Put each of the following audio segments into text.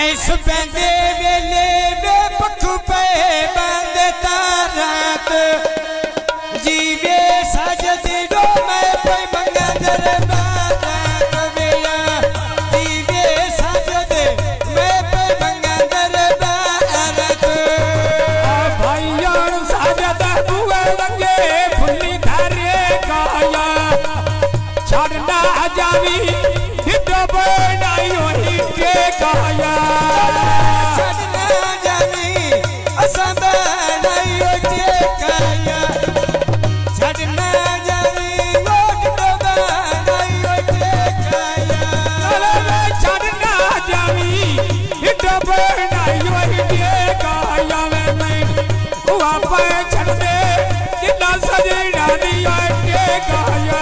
ऐस बंदे वेले में पख पे बंदता रात जीवे सजदे दो मैं पे मंगा दरबारा मेरा जीवे सजदे मैं पे मंगा दरबारा तो भाइयों सजदा हुए लगे फुली धारे काया छड़ना जावी हितो बनाई होई के काया छड़ना जावी असदा नहीं हो के काया छड़ना जावी लोट डोबा नहीं हो के काया छड़ना जावी हितो बनाई होई के काया मैं हुआ पे छड़ दे जिन्ना सजना नहीं हो के काया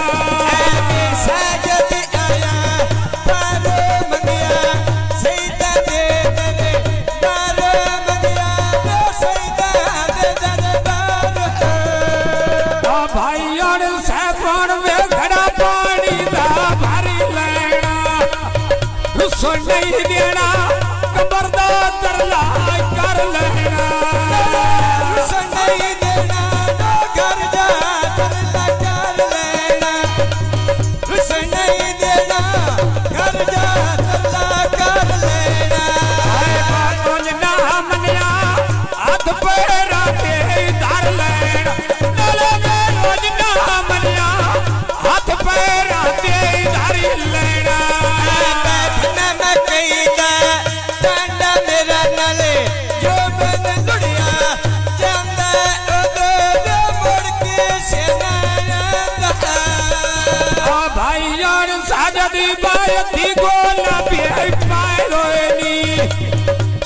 नहीं देना कबरदा तरला कर लेना नहीं देना घर जा तरला कर लेना नहीं देना घर जा तरला कर लेना ना मनिया हाथ पैरा के धर लेना ना मनिया हाथ पैरा के धर लेना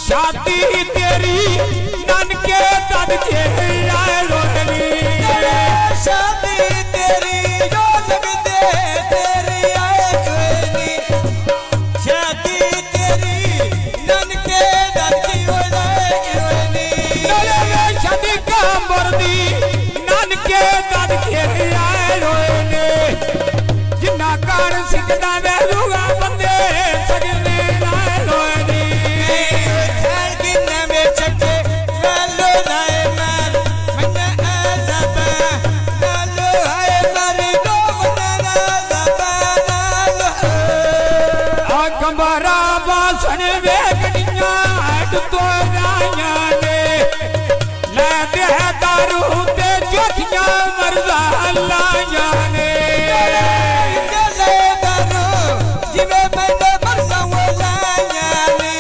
शादी तेरी ननके तनके आए रोहनी शादी तेरी जो लगते तेरी आए रोहनी शादी तेरी ननके तनके आए रोहनी शादी का मर्दी ननके तनके आए रोहनी जिन्ना कार सिकदा वेलूगा बंदे सगले आए रोहनी कमरा बासन वेगनिया हट तो राया ने लैदे दारू ते जोखिया मरदा लाया ने चले दारू जिवे बंदे मरदा लाया ने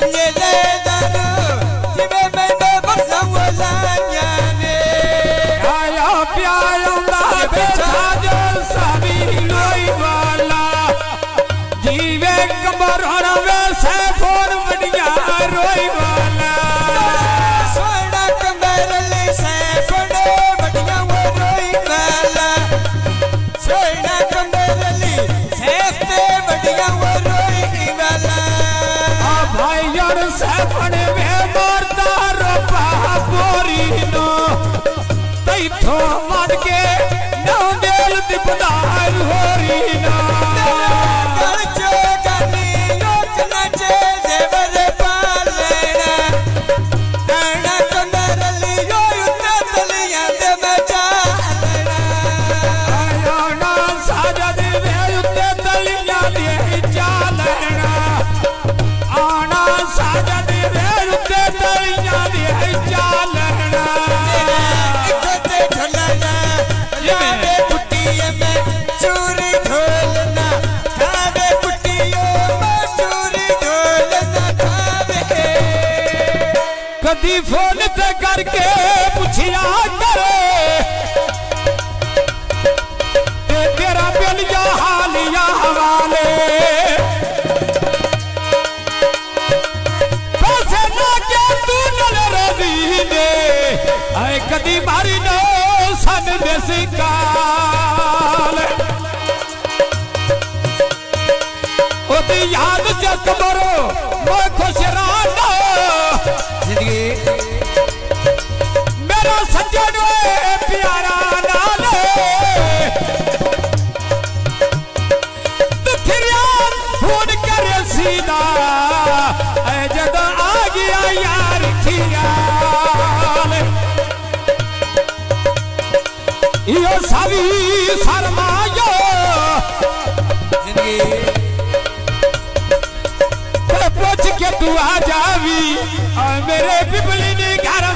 चले दारू जिवे बंदे मरदा लाया ने आया प्यार दा बेचा जो सभी लोई वाला जीवे कबर वे से फोन बढ़िया रोई वाला सोना कबर ले से फोड़े बढ़िया वो रोई वाला सोना कबर ले से पे बढ़िया वो रोई वाला आ भाई यार से फोड़े वे मरता रोपा बोरी नो तई थो मार के नौ दिल दिपदार होरी ना कदी फोन ते करके पूछिया करे ते तेरा बेलिया हालिया हवाले पैसे लाके तू नल रजी ने आए कदी मारी नो सन देसी काल ओ दी याद चक मरो मैं खुश रहना मेरा सज्जन प्यारा लाल फोन करे सीधा सारी सरमाया पहुँच के तू आ जावी और मेरे पिपली ने घर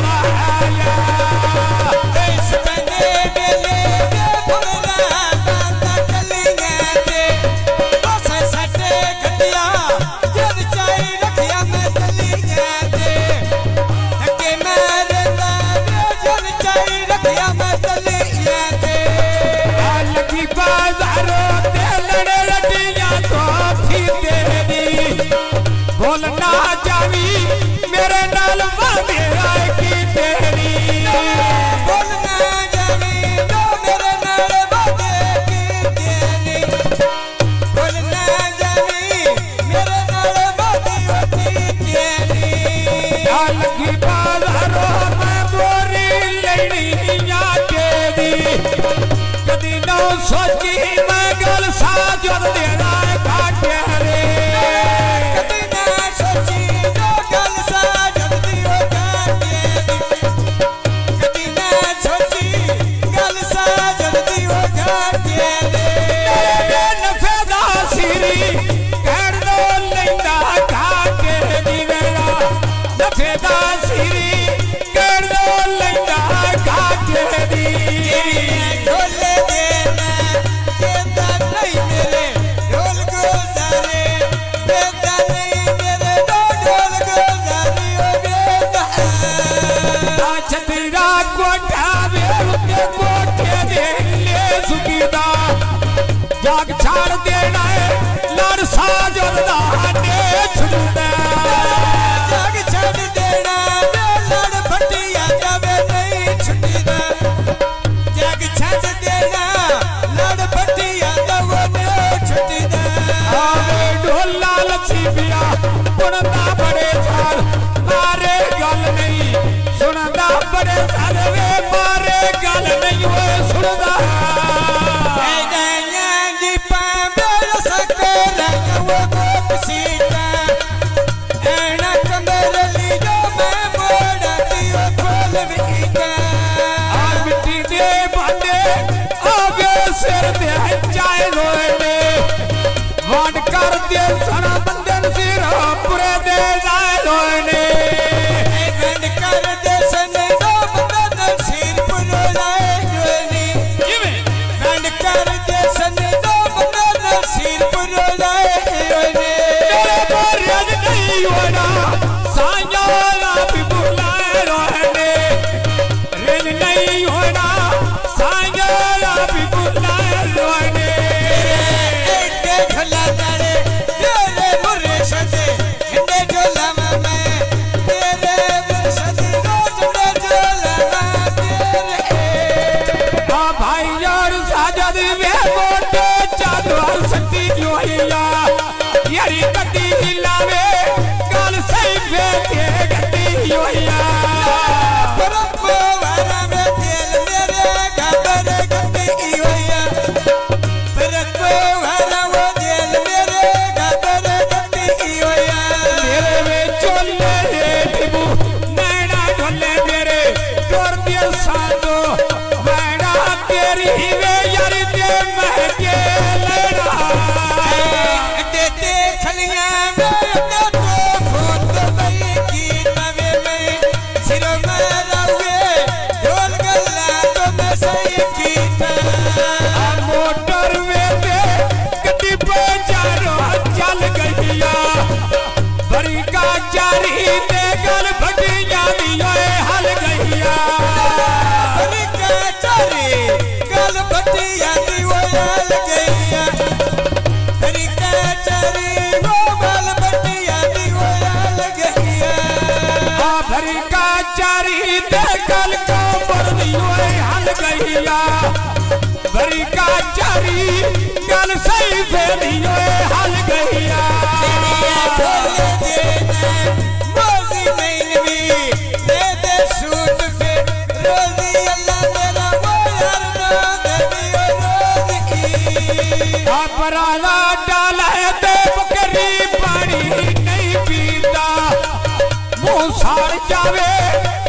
जावे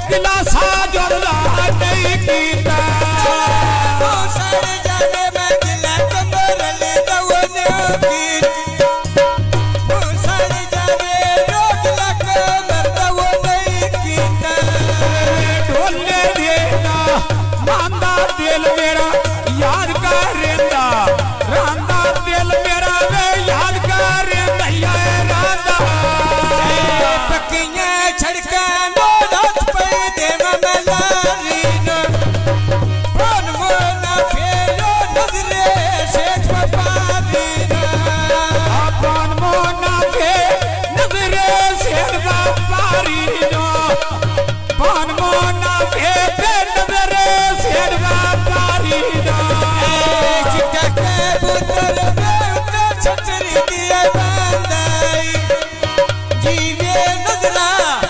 दिला सा जोड़ा नहीं कीता। जीवे नजरा।